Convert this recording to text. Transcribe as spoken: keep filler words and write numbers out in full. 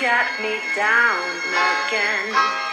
got me down again.